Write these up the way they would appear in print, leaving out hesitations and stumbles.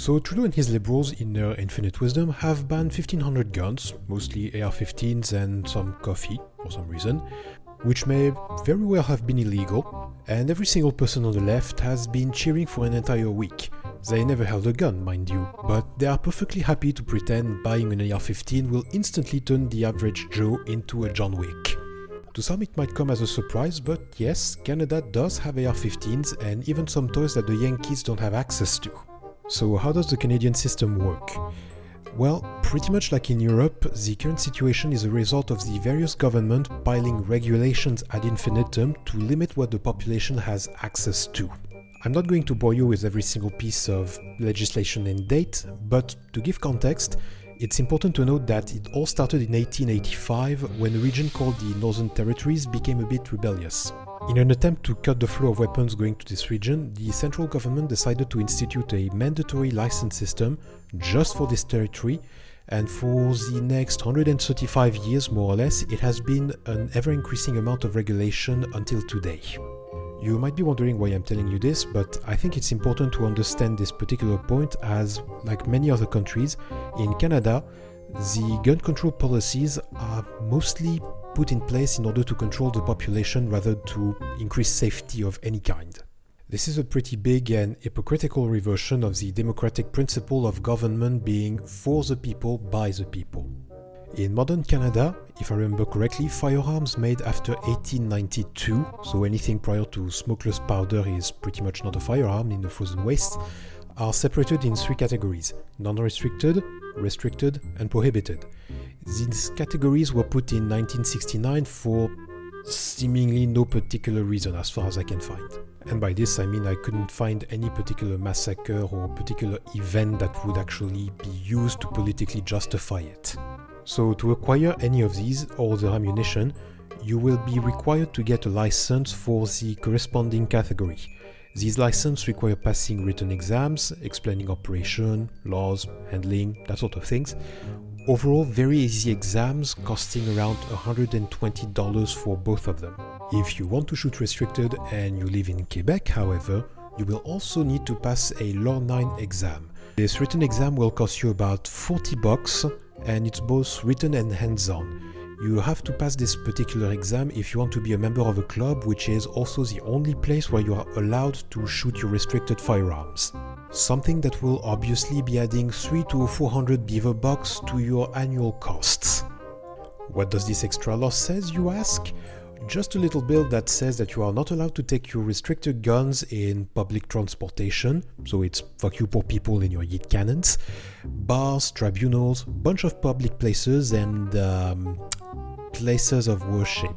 So Trudeau and his Liberals, in their infinite wisdom, have banned 1,500 guns, mostly AR-15s and some coffee, for some reason, which may very well have been illegal, and every single person on the left has been cheering for an entire week. They never held a gun, mind you, but they are perfectly happy to pretend buying an AR-15 will instantly turn the average Joe into a John Wick. To some it might come as a surprise, but yes, Canada does have AR-15s and even some toys that the Yankees don't have access to. So how does the Canadian system work? Well, pretty much like in Europe, the current situation is a result of the various governments piling regulations ad infinitum to limit what the population has access to. I'm not going to bore you with every single piece of legislation and date, but to give context, it's important to note that it all started in 1885 when a region called the Northern Territories became a bit rebellious. In an attempt to cut the flow of weapons going to this region, the central government decided to institute a mandatory license system just for this territory, and for the next 135 years more or less, it has been an ever-increasing amount of regulation until today. You might be wondering why I'm telling you this, but I think it's important to understand this particular point as, like many other countries, in Canada, the gun control policies are mostly put in place in order to control the population rather to increase safety of any kind. This is a pretty big and hypocritical reversion of the democratic principle of government being for the people, by the people. In modern Canada, if I remember correctly, firearms made after 1892, so anything prior to smokeless powder is pretty much not a firearm in the frozen wastes, are separated in three categories: non-restricted, restricted, and prohibited. These categories were put in 1969 for seemingly no particular reason as far as I can find. And by this I mean I couldn't find any particular massacre or particular event that would actually be used to politically justify it. So to acquire any of these or their ammunition, you will be required to get a license for the corresponding category. These licenses require passing written exams, explaining operation, laws, handling, that sort of things. Overall, very easy exams costing around $120 for both of them. If you want to shoot restricted and you live in Quebec, however, you will also need to pass a Law 9 exam. This written exam will cost you about $40 and it's both written and hands-on. You have to pass this particular exam if you want to be a member of a club, which is also the only place where you are allowed to shoot your restricted firearms. Something that will obviously be adding 300 to 400 beaver bucks to your annual costs. What does this extra law says, you ask? Just a little bill that says that you are not allowed to take your restricted guns in public transportation, so it's fuck you poor people in your yeet cannons, bars, tribunals, bunch of public places and places of worship.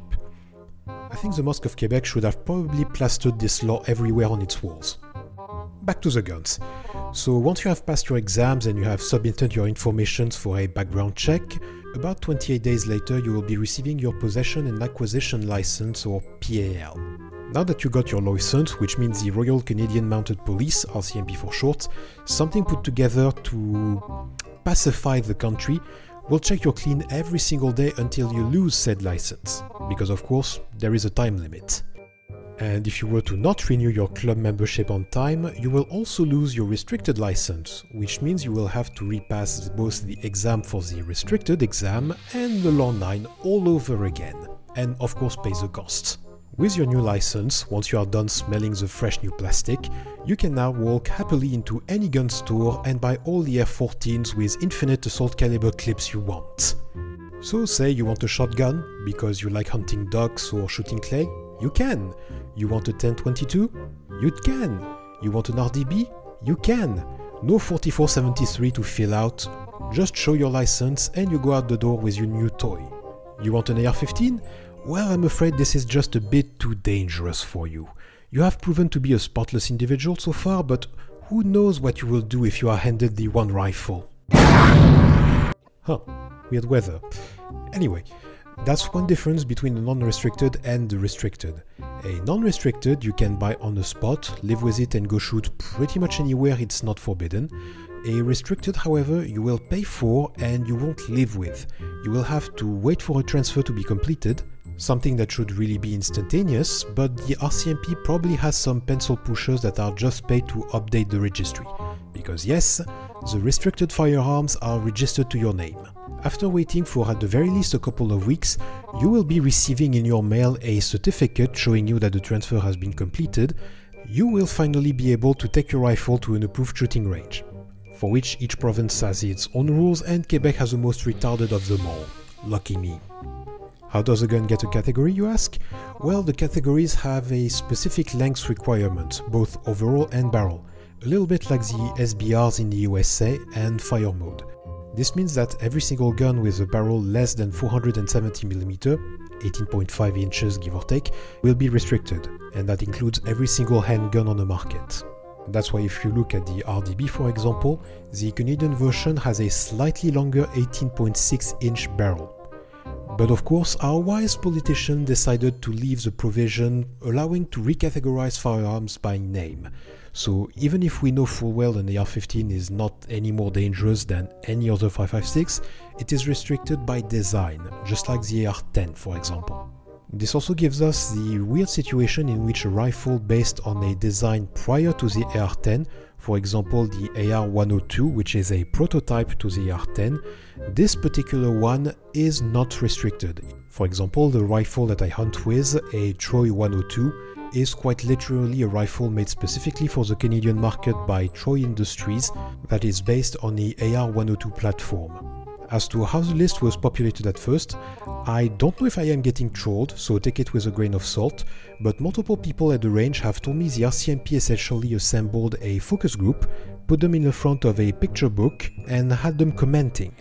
I think the Mosque of Quebec should have probably plastered this law everywhere on its walls. Back to the guns. So once you have passed your exams and you have submitted your information for a background check, about 28 days later you will be receiving your Possession and Acquisition License, or PAL. Now that you got your license, which means the Royal Canadian Mounted Police, RCMP for short, something put together to pacify the country, will check your clean every single day until you lose said license, because of course there is a time limit. And if you were to not renew your club membership on time, you will also lose your restricted license, which means you will have to repass both the exam for the restricted exam and the Law 9 all over again, and of course pay the costs. With your new license, once you are done smelling the fresh new plastic, you can now walk happily into any gun store and buy all the F14s with infinite assault caliber clips you want. So say you want a shotgun, because you like hunting ducks or shooting clay, you can. You want a 1022? You can. You want an RDB? You can. No 4473 to fill out, just show your license and you go out the door with your new toy. You want an AR-15? Well, I'm afraid this is just a bit too dangerous for you. You have proven to be a spotless individual so far, but who knows what you will do if you are handed the one rifle. Huh, weird weather. Anyway, that's one difference between the non-restricted and the restricted. A non-restricted you can buy on the spot, live with it and go shoot pretty much anywhere it's not forbidden. A restricted, however, you will pay for and you won't live with. You will have to wait for a transfer to be completed, something that should really be instantaneous, but the RCMP probably has some pencil pushers that are just paid to update the registry. Because yes, the restricted firearms are registered to your name. After waiting for at the very least a couple of weeks, you will be receiving in your mail a certificate showing you that the transfer has been completed. You will finally be able to take your rifle to an approved shooting range, for which each province has its own rules and Quebec has the most retarded of them all. Lucky me. How does a gun get a category, you ask? Well, the categories have a specific length requirement, both overall and barrel, a little bit like the SBRs in the USA and fire mode. This means that every single gun with a barrel less than 470mm, 18.5 inches give or take, will be restricted, and that includes every single handgun on the market. That's why if you look at the RDB for example, the Canadian version has a slightly longer 18.6 inch barrel. But of course, our wise politician decided to leave the provision allowing to recategorize firearms by name. So even if we know full well an AR-15 is not any more dangerous than any other 5.56, it is restricted by design, just like the AR-10 for example. This also gives us the weird situation in which a rifle based on a design prior to the AR-10, for example the AR-102, which is a prototype to the AR-10, this particular one is not restricted. For example, the rifle that I hunt with, a Troy 102, is quite literally a rifle made specifically for the Canadian market by Troy Industries that is based on the AR-102 platform. As to how the list was populated at first, I don't know if I am getting trolled, so take it with a grain of salt, but multiple people at the range have told me the RCMP essentially assembled a focus group, put them in the front of a picture book, and had them commenting.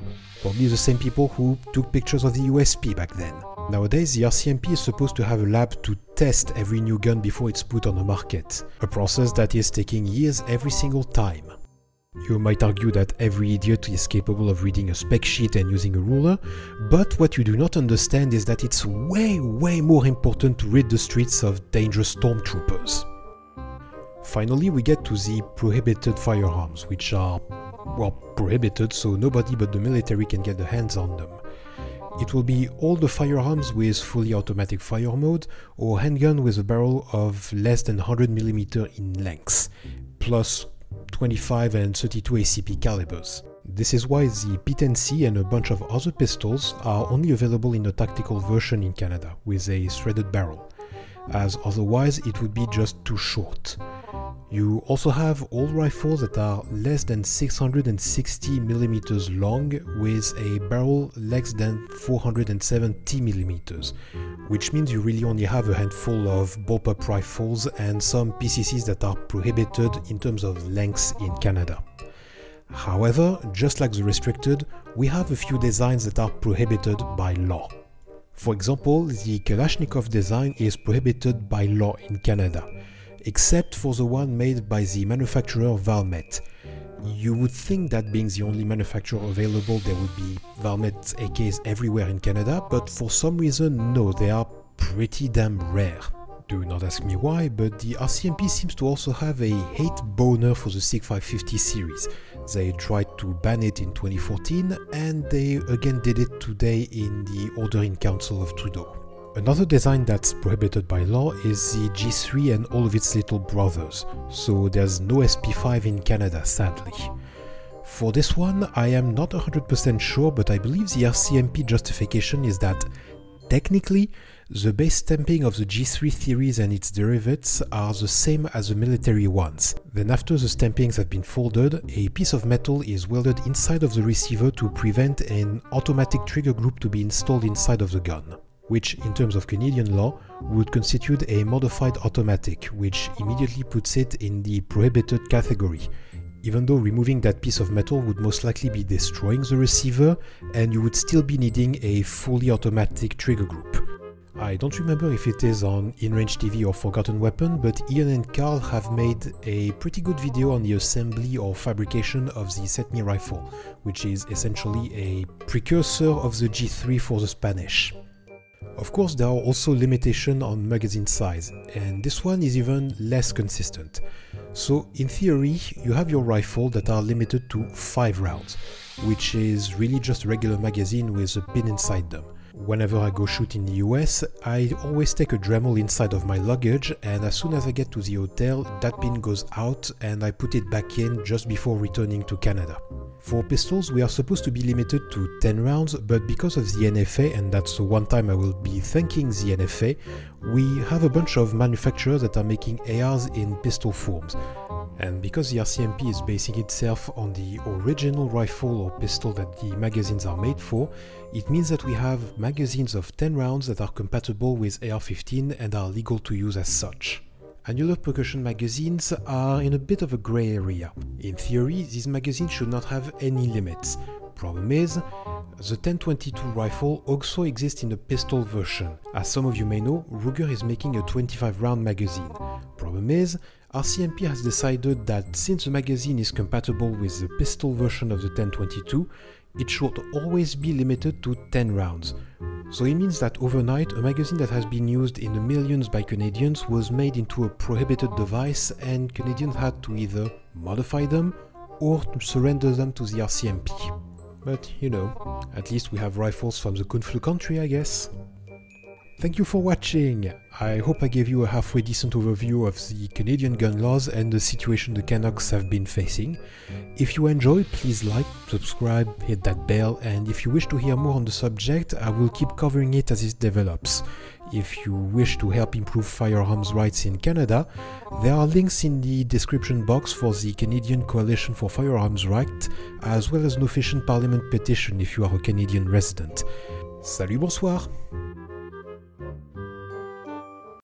Probably the same people who took pictures of the USP back then. Nowadays, the RCMP is supposed to have a lab to test every new gun before it's put on the market, a process that is taking years every single time. You might argue that every idiot is capable of reading a spec sheet and using a ruler, but what you do not understand is that it's way more important to rid the streets of dangerous stormtroopers. Finally, we get to the prohibited firearms, which are, well, prohibited, so nobody but the military can get their hands on them. It will be all the firearms with fully automatic fire mode or handgun with a barrel of less than 100mm in length, plus 25 and 32 ACP calibers. This is why the P10C and a bunch of other pistols are only available in a tactical version in Canada, with a threaded barrel, as otherwise it would be just too short. You also have all rifles that are less than 660mm long with a barrel less than 470mm, which means you really only have a handful of bullpup rifles and some PCCs that are prohibited in terms of lengths in Canada. However, just like the restricted, we have a few designs that are prohibited by law. For example, the Kalashnikov design is prohibited by law in Canada, except for the one made by the manufacturer Valmet. You would think that being the only manufacturer available, there would be Valmet AKs everywhere in Canada, but for some reason no, they are pretty damn rare. Do not ask me why, but the RCMP seems to also have a hate boner for the SIG 550 series. They tried to ban it in 2014 and they again did it today in the Order in Council of Trudeau. Another design that's prohibited by law is the G3 and all of its little brothers, so there's no SP5 in Canada, sadly. For this one, I am not 100% sure, but I believe the RCMP justification is that, technically, the base stamping of the G3 series and its derivatives are the same as the military ones. Then after the stampings have been folded, a piece of metal is welded inside of the receiver to prevent an automatic trigger group to be installed inside of the gun, which in terms of Canadian law would constitute a modified automatic, which immediately puts it in the prohibited category, even though removing that piece of metal would most likely be destroying the receiver and you would still be needing a fully automatic trigger group. I don't remember if it is on InRange TV or Forgotten Weapon, but Ian and Carl have made a pretty good video on the assembly or fabrication of the Cetme rifle, which is essentially a precursor of the G3 for the Spanish. Of course, there are also limitations on magazine size, and this one is even less consistent. So, in theory, you have your rifle that are limited to 5 rounds, which is really just a regular magazine with a pin inside them. Whenever I go shoot in the US, I always take a Dremel inside of my luggage, and as soon as I get to the hotel, that pin goes out and I put it back in just before returning to Canada. For pistols, we are supposed to be limited to 10 rounds, but because of the NFA, and that's the one time I will be thanking the NFA, we have a bunch of manufacturers that are making ARs in pistol forms. And because the RCMP is basing itself on the original rifle or pistol that the magazines are made for, it means that we have magazines of 10 rounds that are compatible with AR-15 and are legal to use as such. Annular percussion magazines are in a bit of a grey area. In theory, these magazines should not have any limits. Problem is, the 1022 rifle also exists in a pistol version. As some of you may know, Ruger is making a 25-round magazine. Problem is, RCMP has decided that since the magazine is compatible with the pistol version of the 1022, it should always be limited to 10 rounds. So it means that overnight, a magazine that has been used in the millions by Canadians was made into a prohibited device, and Canadians had to either modify them or to surrender them to the RCMP. But you know, at least we have rifles from the Kung Flu country, I guess. Thank you for watching! I hope I gave you a halfway decent overview of the Canadian gun laws and the situation the Canucks have been facing. If you enjoyed, please like, subscribe, hit that bell, and if you wish to hear more on the subject, I will keep covering it as it develops. If you wish to help improve firearms rights in Canada, there are links in the description box for the Canadian Coalition for Firearms Rights, as well as an official parliament petition if you are a Canadian resident. Salut, bonsoir!